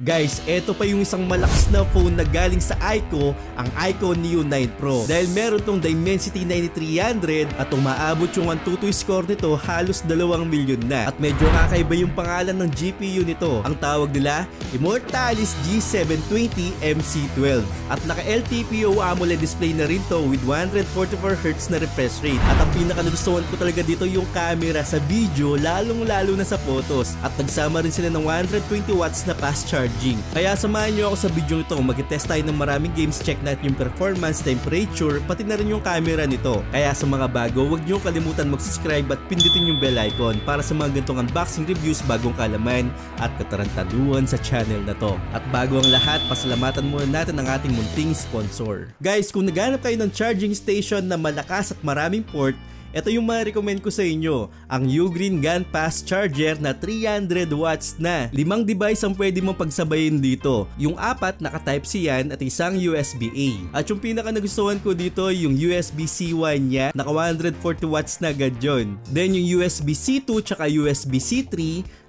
Guys, eto pa yung isang malakas na phone na galing sa iQOO, ang iQOO Neo 9 Pro. Dahil meron tong Dimensity 9300 at umaabot yung Antutu score nito halos 2 milyon na. At medyo kakaiba yung pangalan ng GPU nito. Ang tawag nila, Immortalis G720MC12. At naka LTPO AMOLED display na rin to with 144Hz na refresh rate. At ang pinakagustuhan ko talaga dito yung camera sa video, lalong-lalo na sa photos. At nagsama rin sila ng 120 watts na fast charge. Kaya samahan nyo ako sa video nito, mag-test tayo ng maraming games, check natin yung performance, temperature, pati na rin yung camera nito. Kaya sa mga bago, huwag nyo kalimutan mag-subscribe at pindutin yung bell icon para sa mga ganitong unboxing reviews, bagong kalaman at katarantaduan sa channel na to. At bago ang lahat, pasalamatan muna natin ang ating munting sponsor. Guys, kung naghanap kayo ng charging station na malakas at maraming port, ito yung ma-recommend ko sa inyo, ang Ugreen GaNFast Charger na 300 watts na. 5 device ang pwede mong pagsabayin dito. Yung 4 naka-Type-C yan at isang USB-A. At yung pinaka nagustuhan ko dito, yung USB-C1 niya, naka 140 watts na agad yun. Then yung USB-C2 tsaka USB-C3,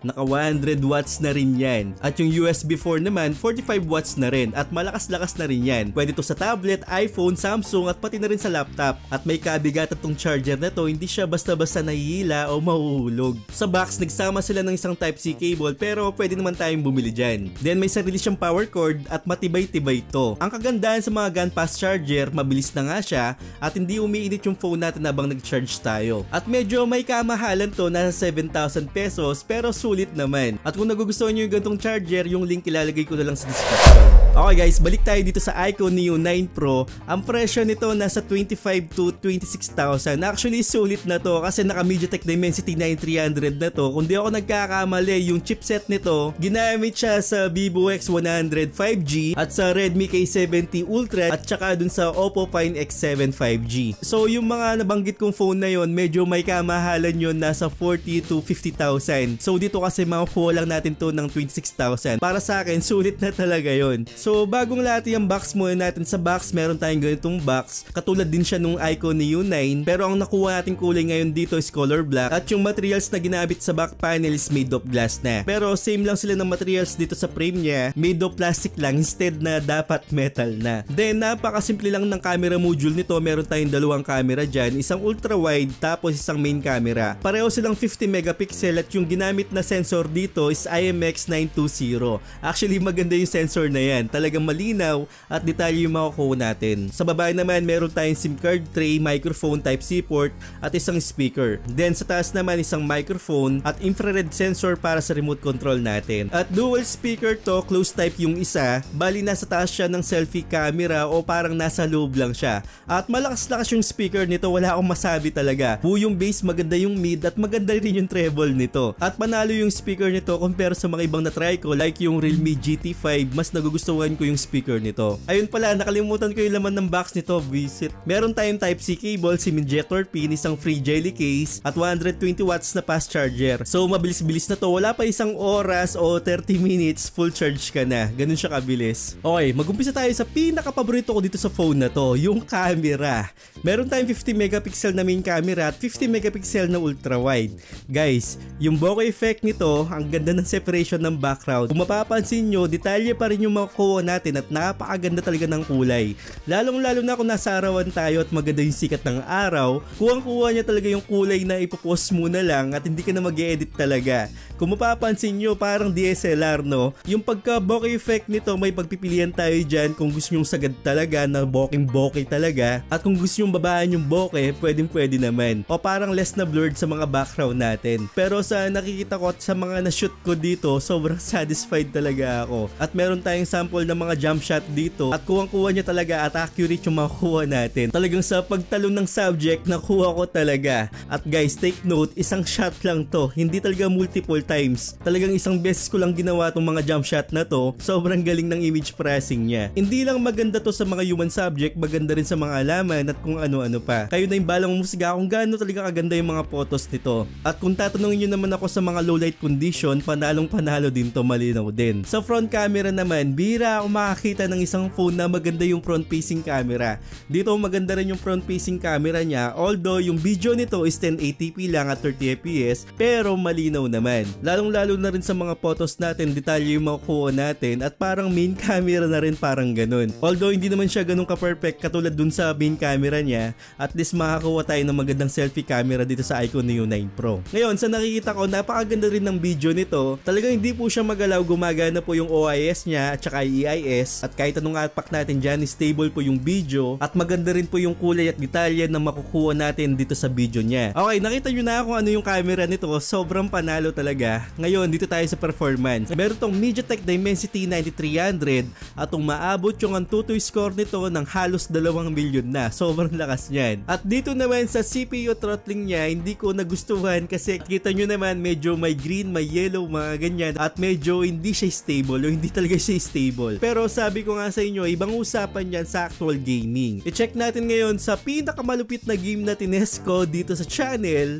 naka 100 watts na rin yan. At yung USB-4 naman, 45 watts na rin at malakas-lakas na rin yan. Pwede to sa tablet, iPhone, Samsung at pati na rin sa laptop. At may kabigat at tong charger na to, hindi siya basta-basta nahihila o mahuhulog. Sa box, nagsama sila ng isang Type-C cable pero pwede naman tayong bumili dyan. Then may sarili siyang power cord at matibay-tibay to. Ang kagandahan sa mga GaNFast charger, mabilis na nga siya at hindi umiinit yung phone natin habang nag-charge tayo. At medyo may kamahalan to, nasa 7,000 pesos pero sulit naman. At kung nagugustuhan nyo yung ganitong charger, yung link ilalagay ko na lang sa description. Okay guys, balik tayo dito sa iQOO Neo 9 Pro. Ang presyo nito nasa 25,000 to 26,000. Actually, sulit na to kasi naka MediaTek Dimensity 9300 na to. Kung di ako nagkakamali, yung chipset nito ginamit siya sa Vivo X100 5G at sa Redmi K70 Ultra at saka dun sa Oppo Find X7 5G. So yung mga nabanggit kong phone na yon, medyo may kamahalan yon, nasa 40 to 50,000. So dito kasi makukuha lang natin to ng 26,000. Para sa akin, sulit na talaga yon. So bagong lahat yung box muna natin. Sa box, meron tayong ganitong box. Katulad din siya nung iQOO Neo 9 pero ang nakuha ating kulay ngayon dito is color black at yung materials na ginamit sa back panel is made of glass na. Pero same lang sila ng materials dito sa frame niya, made of plastic lang instead na dapat metal na. Then napakasimple lang ng camera module nito. Meron tayong dalawang camera dyan, isang ultra wide tapos isang main camera. Pareho silang 50 megapixel at yung ginamit na sensor dito is IMX920. Actually maganda yung sensor na yan, talagang malinaw at detalye yung makukuha natin. Sa baba naman meron tayong SIM card tray, microphone Type-C port at isang speaker. Then sa taas naman isang microphone at infrared sensor para sa remote control natin. At dual speaker to, close type yung isa. Bali nasa taas siya ng selfie camera o parang nasa loob lang siya. At malakas-lakas yung speaker nito, wala akong masabi talaga. Bu yung bass, maganda yung mid at maganda rin yung treble nito. At panalo yung speaker nito compare sa mga ibang na-try ko like yung Realme GT5, mas nagugustuhan ko yung speaker nito. Ayun pala, nakalimutan ko yung laman ng box nito, visit. Meron tayong Type-C cable, SIM injector pin, isang free jelly case at 120 watts na fast charger. So mabilis-bilis na to, wala pa isang oras o 30 minutes full charge ka na. Ganun siya kabilis. Okay, mag-umpisa tayo sa pinaka-paborito ko dito sa phone na to, yung camera. Meron tayong 50 megapixel na main camera at 50 megapixel na ultra wide. Guys, yung bokeh effect nito, ang ganda ng separation ng background. Kung mapapansin nyo, detalye pa rin yung makukuha natin at napakaganda talaga ng kulay. Lalong-lalo na kung nasa arawan tayo at maganda yung sikat ng araw, kuha niya talaga yung kulay na ipopost mo na lang at hindi ka na mag-edit talaga. Kung mapapansin nyo, parang DSLR, no? Yung pagka-bokeh effect nito, may pagpipilian tayo dyan kung gusto nyong sagad talaga na bokeh talaga at kung gusto nyong babaan yung bokeh, pwedeng-pwede naman. O parang less na blurred sa mga background natin. Pero sa nakikita ko at sa mga na-shoot ko dito, sobrang satisfied talaga ako. At meron tayong sample ng mga jump shot dito at kuha niya talaga at accurate yung makukuha natin. Talagang sa pagtalon ng subject, nakuha ko talaga. At guys, take note, isang shot lang to, hindi talaga multiple times. Talagang isang beses ko lang ginawa tong mga jump shot na to. Sobrang galing ng image processing niya. Hindi lang maganda to sa mga human subject, maganda rin sa mga alaman at kung ano-ano pa. Kayo na yung balang musga kung gaano talaga kaganda yung mga photos nito. At kung tatanungin nyo naman ako sa mga low light condition, panalong-panalo din to, malinaw din. Sa front camera naman, bira ako makakita ng isang phone na maganda yung front facing camera. Dito maganda rin yung front facing camera niya, although Although yung video nito is 1080p lang at 30fps, pero malinaw naman. Lalong-lalo na rin sa mga photos natin, detalye yung makukuha natin at parang main camera na rin parang ganun. Although hindi naman siya ganun ka-perfect katulad dun sa main camera niya, at least makakuha tayo ng magandang selfie camera dito sa iQOO Neo 9 Pro. Ngayon, sa nakikita ko, napakaganda rin ng video nito. Talagang hindi po siya magalaw, gumagana po yung OIS niya at saka EIS, at kahit anong atpak natin dyan, stable po yung video at maganda rin po yung kulay at detalye na makukuha natin dito sa video niya. Okay, nakita nyo na kung ano yung camera nito. Sobrang panalo talaga. Ngayon, dito tayo sa performance. Meron tong MediaTek Dimensity 9300 at umaabot yung Antutu score nito ng halos 2 milyon na. Sobrang lakas niyan. At dito naman sa CPU throttling niya, hindi ko nagustuhan kasi kita nyo naman medyo may green, may yellow, mga ganyan, at medyo hindi siya stable o hindi talaga siya stable. Pero sabi ko nga sa inyo, ibang usapan yan sa actual gaming. I-check natin ngayon sa pinakamalupit na game na tinest ko dito sa channel,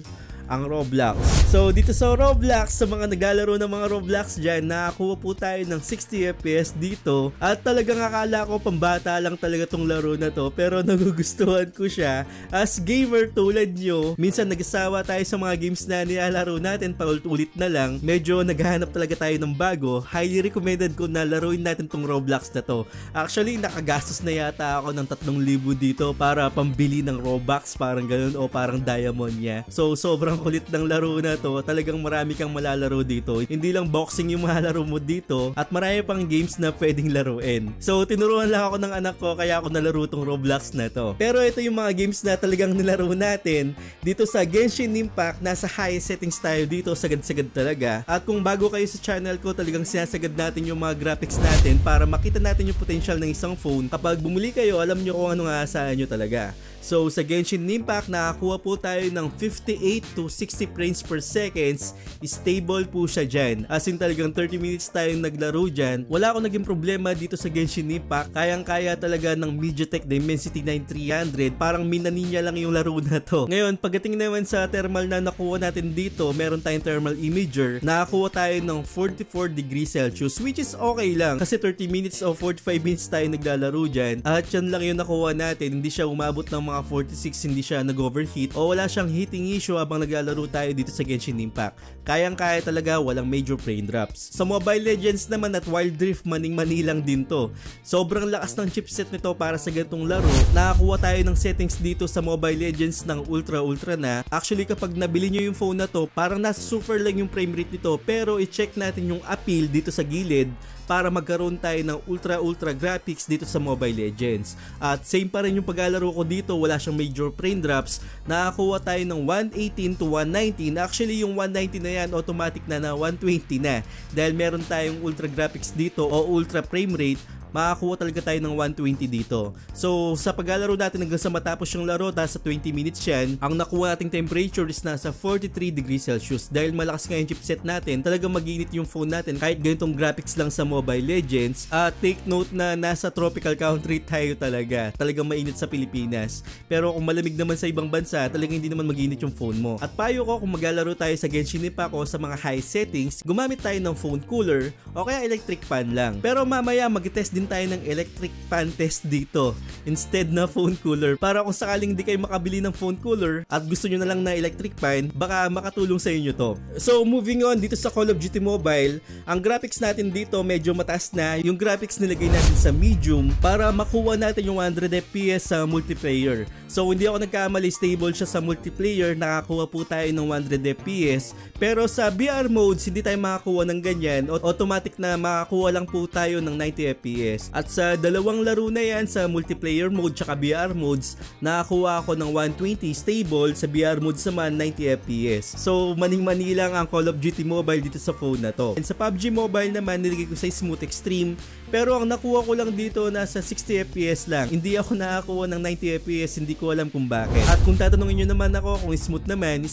ang Roblox. So dito sa Roblox, sa mga naglalaro ng mga Roblox dyan, nakakuha po tayo ng 60fps dito, at talagang akala ko pambata lang talaga tong laro na to, pero nagugustuhan ko siya. As gamer tulad nyo, minsan nag-asawa tayo sa mga games na nilalaro natin, paulit-ulit na lang, medyo naghahanap talaga tayo ng bago. Highly recommended ko na laruin natin tong Roblox na to. Actually, nakagastos na yata ako ng 3,000 dito para pambili ng Robux, parang ganun, o parang diamond niya. So sobrang kulit ng laro na to, talagang marami kang malalaro dito. Hindi lang boxing yung malalaro mo dito, at marami pang games na pwedeng laruin. So tinuruan lang ako ng anak ko, kaya ako nalaro tong Roblox na to. Pero ito yung mga games na talagang nilaro natin dito sa Genshin Impact. Nasa high settings tayo dito, sagad-sagad talaga. At kung bago kayo sa channel ko, talagang sinasagad natin yung mga graphics natin para makita natin yung potential ng isang phone. Kapag bumili kayo, alam nyo kung anong aasahan nyo talaga. So sa Genshin Impact, nakakuha po tayo ng 58 to 60 frames per seconds. Stable po siya dyan. As in talagang 30 minutes tayong naglaro dyan. Wala akong naging problema dito sa Genshin Impact. Kayang-kaya talaga ng MediaTek Dimensity 9300. Parang minaninya lang yung laro na to. Ngayon, pagdating naman sa thermal na nakuha natin dito, meron tayong thermal imager. Nakakuha tayo ng 44 degrees Celsius, which is okay lang. Kasi 30 minutes o 45 minutes tayong naglalaro dyan. At yan lang yung nakuha natin. Hindi siya umabot ng mga 46, hindi siya nag-overheat o wala siyang heating issue habang naglalaro tayo dito sa Genshin Impact. Kayang-kaya talaga, walang major frame drops. Sa Mobile Legends naman at Wild Rift, maning-mani lang din to. Sobrang lakas ng chipset nito para sa ganitong laro. Nakakuha tayo ng settings dito sa Mobile Legends ng ultra-ultra na. Actually, kapag nabili nyo yung phone na to, parang nasa super lang yung frame rate nito, pero i-check natin yung appeal dito sa gilid para magkaroon tayo ng ultra-ultra graphics dito sa Mobile Legends. At same pa rin yung paglalaro ko dito, wala siyang major frame drops. Nakakuha tayo ng 118 to 119. Actually, yung 119 na yan, automatic na 120 na. Dahil meron tayong ultra graphics dito o ultra frame rate, makakuha talaga tayo ng 120 dito. So, sa paglalaro natin hanggang sa matapos yung laro, sa 20 minutes yan, ang nakuha nating temperature is nasa 43 degrees Celsius. Dahil malakas nga yung chipset natin, talagang mag-init yung phone natin kahit ganitong graphics lang sa Mobile Legends. At take note na nasa tropical country tayo talaga. Talagang mainit sa Pilipinas. Pero kung malamig naman sa ibang bansa, talagang hindi naman mag-init yung phone mo. At payo ko, kung maglalaro tayo sa Genshin Impact o sa mga high settings, gumamit tayo ng phone cooler o kaya electric fan lang. Pero mamaya, mag-test din tayo ng electric fan test dito instead na phone cooler, para kung sakaling di kayo makabili ng phone cooler at gusto nyo na lang na electric fan, baka makatulong sa inyo to. So moving on dito sa Call of Duty Mobile, ang graphics natin dito medyo mataas na. Yung graphics nilagay natin sa medium para makuha natin yung 100fps sa multiplayer. So hindi ako nagkamali, stable siya sa multiplayer, nakakuha po tayo ng 100fps. Pero sa VR modes, hindi tayo makakuha ng ganyan. Automatic na makakuha lang po tayo ng 90fps. At sa dalawang laro na yan, sa multiplayer mode tsaka VR modes, nakakuha ako ng 120 stable, sa VR modes naman 90fps. So maning-mani lang ang Call of Duty Mobile dito sa phone na to. And sa PUBG Mobile naman, nilagay ko sa smooth extreme, pero ang nakuha ko lang dito nasa 60fps lang. Hindi ako nakakuha ng 90fps, hindi ko alam kung bakit. At kung tatanungin nyo naman ako kung smooth naman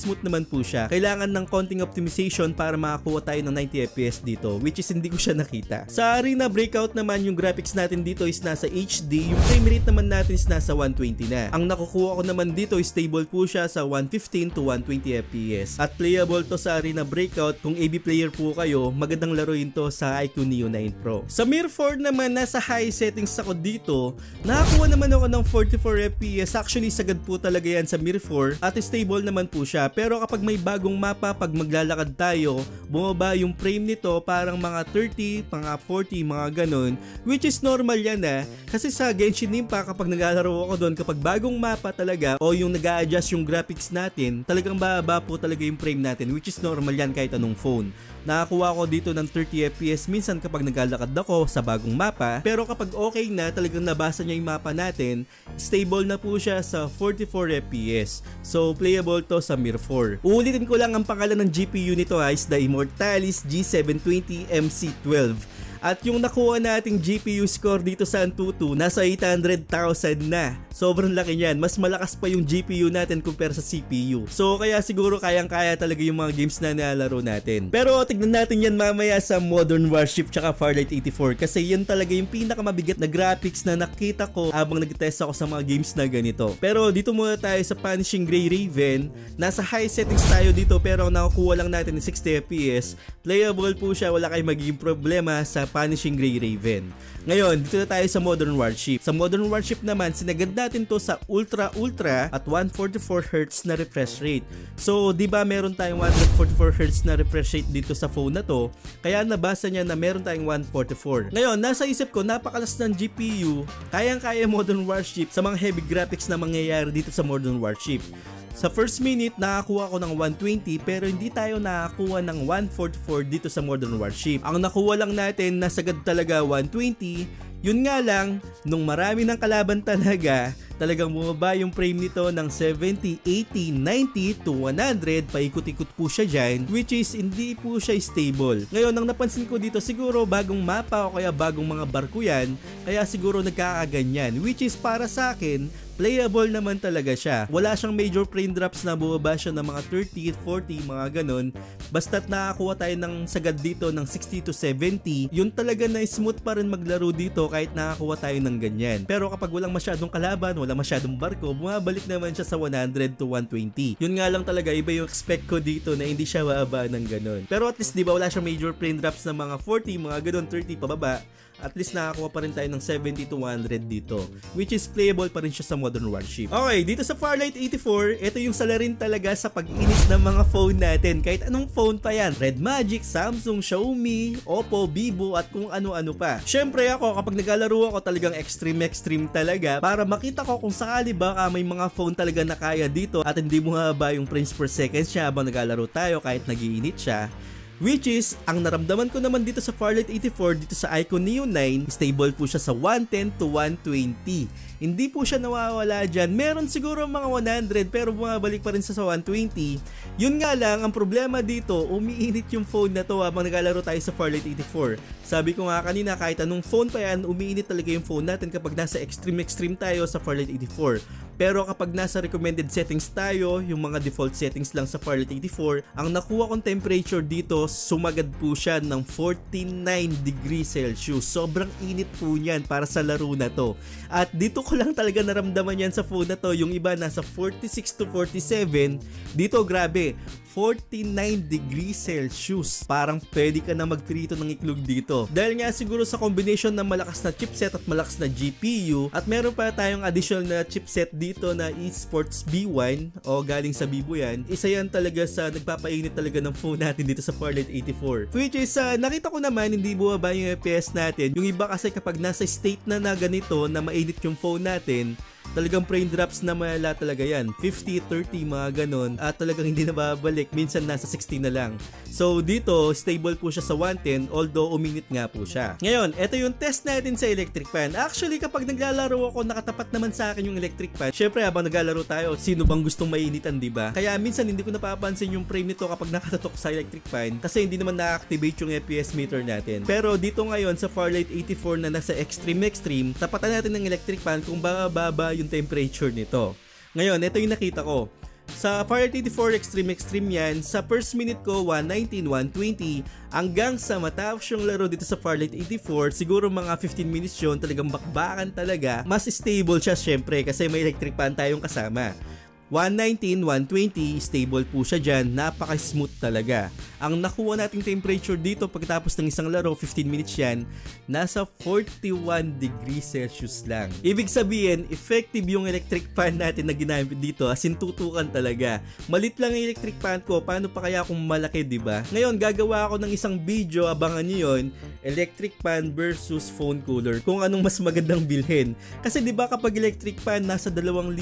po siya. Kailangan ng konting optimization para makakuha tayo ng 90fps dito, which is hindi ko siya nakita. Sa Arena Breakout naman, yung graphics natin dito is nasa HD. Yung frame rate naman natin is nasa 120 na. Ang nakukuha ko naman dito is stable po siya sa 115 to 120 FPS. At playable to sa Arena Breakout. Kung AB player po kayo, magandang laruin to sa iQOO Neo 9 Pro. Sa Mir 4 naman, nasa high settings ako dito. Nakakuha naman ako ng 44 FPS. Actually, Actually, sagad po talaga yan sa Mir 4 at stable naman po siya. Pero kapag may bagong mapa, pag maglalakad tayo, bumaba yung frame nito parang mga 30, mga 40, mga ganun. Which is normal yan kasi sa Genshin Impact kapag naglalaro ako doon, kapag bagong mapa talaga o yung nag-a-adjust yung graphics natin, talagang bababa po talaga yung frame natin, which is normal yan kahit anong phone. Nakakuha ko dito ng 30 FPS minsan kapag naglalakad ako sa bagong mapa, pero kapag okay na, talagang nabasa niya yung mapa natin, stable na po siya sa 44 FPS. So, playable to sa Mir 4. Uulitin ko lang, ang pangalan ng GPU nito is the Immortalis G720MC12. At yung nakuha nating GPU score dito sa Antutu, nasa 800,000 na. Sobrang laki niyan. Mas malakas pa yung GPU natin compare sa CPU. So kaya siguro kayang-kaya talaga yung mga games na nalaro natin. Pero tignan natin yan mamaya sa Modern Warship tsaka Farlight 84. Kasi yun talaga yung pinakamabigat na graphics na nakita ko habang nag-test ako sa mga games na ganito. Pero dito muna tayo sa Punishing Gray Raven. Nasa high settings tayo dito pero ang nakukuha lang natin 60 FPS. Playable po siya. Wala kayong magiging problema sa Punishing Gray Raven. Ngayon, dito na tayo sa Modern Warship. Sa Modern Warship naman, sinagad natin to sa Ultra at 144Hz na refresh rate. So, di ba meron tayong 144Hz na refresh rate dito sa phone na to? Kaya nabasa niya na meron tayong 144. Ngayon, nasa isip ko, napakalas ng GPU, kayang-kaya Modern Warship sa mga heavy graphics na mangyayari dito sa Modern Warship. Sa first minute, nakakuha ko ng 120 pero hindi tayo nakakuha ng 144 dito sa Modern Warship. Ang nakuha lang natin, nasagad talaga 120. Yun nga lang, nung marami ng kalaban talaga, talagang bumaba yung frame nito ng 70, 80, 90 to 100. Paikot-ikot po siya dyan, which is hindi po siya stable. Ngayon, ang napansin ko dito, siguro bagong mapa o kaya bagong mga barko yan, kaya siguro nagkakaganyan, which is para sa akin, playable naman talaga siya. Wala siyang major frame drops na bumaba siya ng mga 30, 40, mga ganun. Basta't nakakuha tayo ng sagad dito ng 60 to 70, yun talaga na smooth pa rin maglaro dito kahit nakakuha tayo ng ganyan. Pero kapag walang masyadong kalaban, walang masyadong barko, bumabalik naman siya sa 100 to 120. Yun nga lang talaga, iba yung expect ko dito na hindi siya bababa ng ganun. Pero at least diba wala siyang major frame drops na mga 40, mga ganun, 30 pababa. At least nakakuha pa rin tayo ng 70 to 100 dito, which is playable pa rin siya sa Modern Warship. Okay, dito sa Farlight 84, ito yung salarin talaga sa pag-inis ng mga phone natin. Kahit anong phone pa yan, Red Magic, Samsung, Xiaomi, Oppo, Vivo at kung ano-ano pa. Syempre ako, kapag naglalaro ako, talagang extreme talaga para makita ko kung sakali baka may mga phone talaga na kaya dito at hindi mo haba yung frames per second siya habang naglalaro tayo kahit nag-iinit siya. Which is, ang naramdaman ko naman dito sa Farlight 84, dito sa iQOO Neo 9, stable po siya sa 110 to 120. Hindi po siya nawawala dyan. Meron siguro mga 100 pero bumabalik pa rin sa 120. Yun nga lang, ang problema dito, umiinit yung phone na to habang naglalaro tayo sa Farlight 84. Sabi ko nga kanina, kahit anong phone pa yan, umiinit talaga yung phone natin kapag nasa extreme tayo sa Farlight 84. Pero kapag nasa recommended settings tayo, yung mga default settings lang sa Farlight 84, ang nakuha kong temperature dito, sumagad po siya ng 49 degrees Celsius. Sobrang init po niyan para sa laro na to. At dito ko lang talaga naramdaman yan sa phone na to. Yung iba nasa 46 to 47, dito grabe, 49 degrees Celsius. Parang pwede ka na magprito ng iklog dito. Dahil nga siguro sa combination ng malakas na chipset at malakas na GPU, at meron pa tayong additional na chipset dito na Esports B1 o galing sa Vivo yan. Isa yan talaga sa nagpapainit talaga ng phone natin dito sa Farlight 84. Which is, nakita ko naman hindi bumaba yung FPS natin. Yung iba kasi kapag nasa state na ganito na mainit yung phone natin, talagang frame drops na malala talaga yan, 50, 30 mga ganon, at talagang hindi na babalik, minsan nasa 60 na lang. So dito, stable po siya sa 110, although uminit nga po siya. Ngayon, ito yung test natin sa electric fan. Actually, kapag naglalaro ako, nakatapat naman sa akin yung electric fan. Syempre, habang naglalaro tayo, sino bang gustong mainitan, diba? Kaya minsan hindi ko napapansin yung frame nito kapag nakatatok sa electric fan, kasi hindi naman na-activate yung FPS meter natin. Pero dito ngayon, sa Farlight 84 na nasa extreme, tapatan natin ng electric fan kung bababa yung temperature nito. Ngayon, ito yung nakita ko. Sa Farlight 84 extreme yan, sa first minute ko 119, 120 hanggang sa matapos yung laro dito sa Farlight 84, siguro mga 15 minutes yun, talagang bakbakan talaga. Mas stable siya syempre kasi may electric fan tayong kasama. 119, 120, stable po siya dyan, napaka-smooth talaga. Ang nakuha nating temperature dito pagkatapos ng isang laro, 15 minutes yan, nasa 41 degrees Celsius lang. Ibig sabihin, effective yung electric fan natin na ginamit dito, as in tutukan talaga. Malit lang ang electric fan ko, paano pa kaya kung malaki, diba? Ngayon, gagawa ako ng isang video, abangan nyo yun, electric fan versus phone cooler, kung anong mas magandang bilhin. Kasi diba kapag electric fan, nasa 2,000,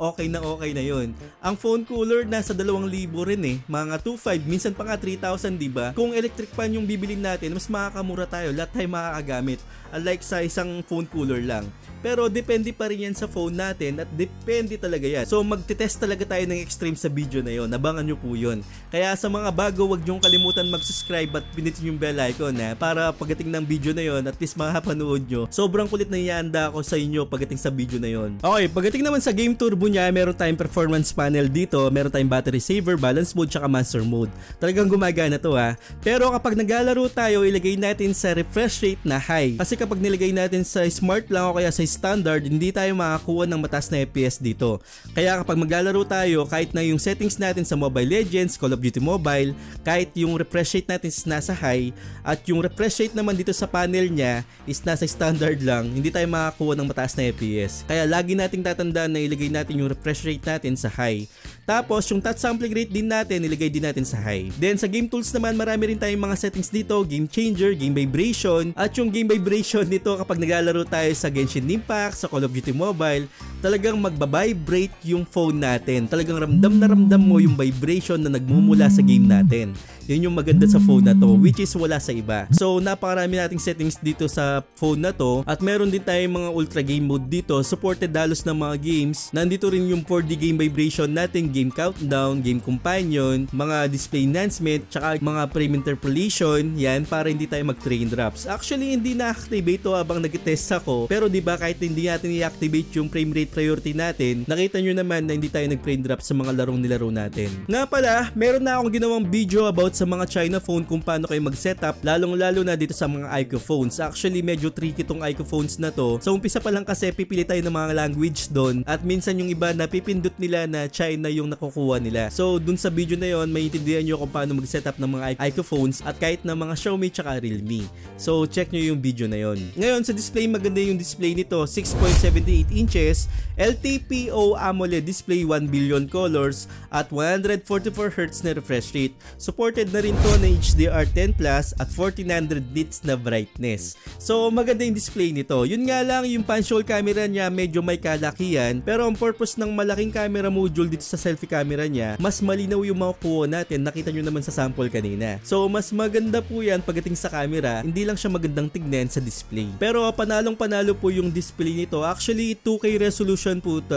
okay na yun. Ang phone cooler nasa 2,000 rin eh, mga 2,500, minsan pa nga 3,000, diba? Kung electric fan yung bibilin natin, mas makakamura tayo, lahat tayo makakagamit, unlike sa isang phone cooler lang. Pero depende pa rin yan sa phone natin at depende talaga yan. So magte-test talaga tayo ng extreme sa video na yun, nabangan nyo po yun. Kaya sa mga bago, wag nyong kalimutan mag-subscribe at pinutin yung bell icon para pagdating ng video na yun, at least makapanood nyo. Sobrang kulit na ianda ako sa inyo pagdating sa video na yun. Okay, pagdating naman sa game turbo niya, meron tayong performance panel dito, meron tayong battery saver, balance mode, tsaka master mode. Talagang gumagana to ha. Pero kapag naglalaro tayo, ilagay natin sa refresh rate na high. Kasi kapag nilagay natin sa smart lang o kaya sa standard, hindi tayo makakuha ng mataas na FPS dito. Kaya kapag maglalaro tayo, kahit na yung settings natin sa Mobile Legends, Call of Duty Mobile, kahit yung refresh rate natin is nasa high, at yung refresh rate naman dito sa panel niya is nasa standard lang, hindi tayo makakuha ng mataas na FPS. Kaya lagi nating tatandaan na ilagay natin yung refresh rate natin sa high. Tapos yung touch sampling rate din natin, ilagay din natin sa high. Then sa game tools naman, marami rin tayong mga settings dito, game changer, game vibration, at yung game vibration nito kapag naglalaro tayo sa Genshin Impact, sa Call of Duty Mobile, talagang magbabibrate yung phone natin. Talagang ramdam na ramdam mo yung vibration na nagmumula sa game natin. Yun yung maganda sa phone na to, which is wala sa iba. So napakarami nating settings dito sa phone na to, at meron din tayong mga ultra game mode dito, supported halos ng mga games. Nandito rin yung 4D game vibration natin, game countdown, game companion, mga display enhancement, tsaka mga frame interpolation, yan, para hindi tayo mag train drops. Actually, hindi na-activate to habang nag-test ako, pero diba kahit hindi natin i-activate yung frame rate priority natin, nakita nyo naman na hindi tayo nag-train drop sa mga larong nilaro natin. Nga pala, meron na akong ginawang video about sa mga China phone kung paano kayo mag-setup, lalong-lalo na dito sa mga iQOO phones. Actually, medyo tricky tong iQOO phones na to. So, umpisa pa lang kasi pipili tayo ng mga language doon, at minsan yung iba napipindot nila na China yung nakukuha nila. So, dun sa video na yon, maintindihan nyo kung paano mag-setup ng mga iQOO phones at kahit na mga Xiaomi tsaka Realme. So, check nyo yung video na yon. Ngayon, sa display, maganda yung display nito. 6.78 inches, LTPO AMOLED display, 1 billion colors, at 144Hz na refresh rate. Supported na rin to ng HDR10 Plus at 1400 nits na brightness. So maganda yung display nito. Yun nga lang, yung punch-hole camera niya medyo may kalakihan, pero ang purpose ng malaking camera module dito sa selfie camera niya, mas malinaw yung makukuha natin. Nakita nyo naman sa sample kanina. So mas maganda po yan pagdating sa camera, hindi lang siya magandang tignan sa display. Pero panalong-panalo po yung display nito. Actually, 2K resolution po ito.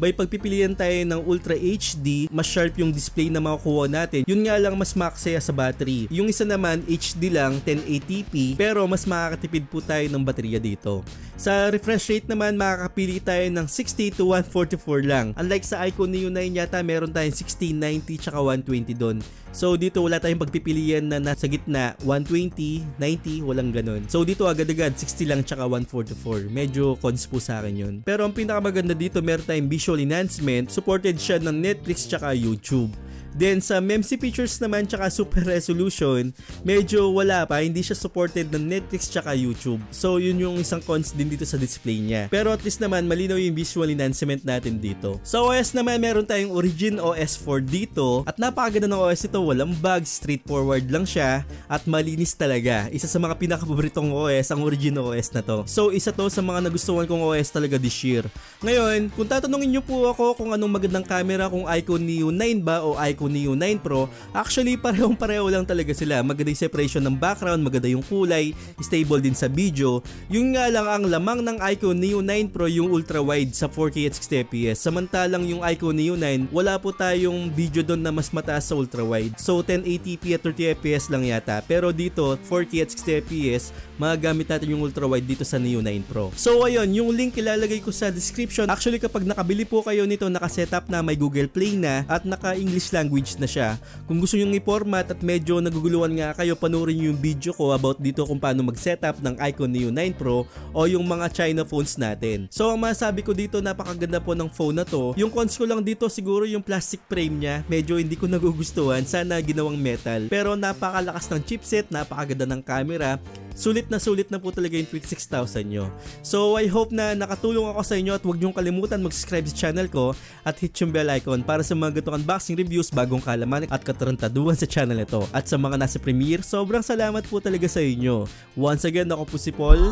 By pagpipilian tayo ng Ultra HD, mas sharp yung display na makukuha natin. Yun nga lang, mas maksaya sa battery. Yung isa naman, HD lang, 1080p, pero mas makakatipid po tayo ng baterya dito. Sa refresh rate naman, makakapili tayo ng 60 to 144 lang. Unlike sa iQOO Neo 9 yata, meron tayong 60, 90, tsaka 120 doon. So dito wala tayong pagpipilian na nasa gitna, 120, 90, walang ganun. So dito agad-agad, 60 lang tsaka 144. Medyo cons po sa akin yun. Pero ang pinakamaganda dito, meron tayong visual enhancement. Supported siya ng Netflix tsaka YouTube. Then sa MEMC features naman tsaka super resolution, medyo wala pa, hindi siya supported ng Netflix tsaka YouTube. So yun yung isang cons din dito sa display niya. Pero at least naman malinaw yung visual enhancement natin dito. Sa OS naman, meron tayong Origin OS 4 dito, at napakaganda ng OS ito, walang bug, straightforward lang siya at malinis talaga. Isa sa mga pinakapaboritong OS ang Origin OS na to. So isa to sa mga nagustuhan kong OS talaga this year. Ngayon, kung tatanungin niyo po ako kung anong magandang camera, kung iQOO Neo 9 ba o iQOO Neo 9 Pro, actually parehong-pareho lang talaga sila. Maganda yung separation ng background, maganda yung kulay, stable din sa video. Yun nga lang, ang lamang ng iQOO Neo 9 Pro yung ultra wide sa 4K at 60fps. Samantalang yung iQOO Neo 9, wala po tayong video doon na mas mataas sa ultra wide. So 1080p at 30fps lang yata. Pero dito 4K at 60fps, magagamit natin yung ultra-wide dito sa Neo 9 Pro. So ayun, yung link ilalagay ko sa description. Actually kapag nakabili po kayo nito, naka-setup na, may Google Play na at naka-English language na siya. Kung gusto nyo i-format at medyo naguguluhan nga kayo, panoorin yung video ko about dito kung paano mag-setup ng iQOO Neo 9 Pro o yung mga China phones natin. So ang masabi ko dito, napakaganda po ng phone na to. Yung cons ko lang dito siguro yung plastic frame niya, medyo hindi ko nagugustuhan, sana ginawang metal. Pero napakalakas ng chipset, napakaganda ng camera. Sulit na po talaga yung 26000 nyo. So I hope na nakatulong ako sa inyo at huwag nyong kalimutan mag-subscribe sa channel ko at hit yung bell icon para sa mga ganitong unboxing reviews, bagong kalaman at katarantaduhan sa channel ito. At sa mga nasa premiere, sobrang salamat po talaga sa inyo. Once again, ako po si Paul.